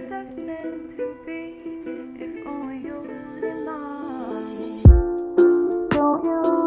You're destined to be, if only you were mine. Don't you?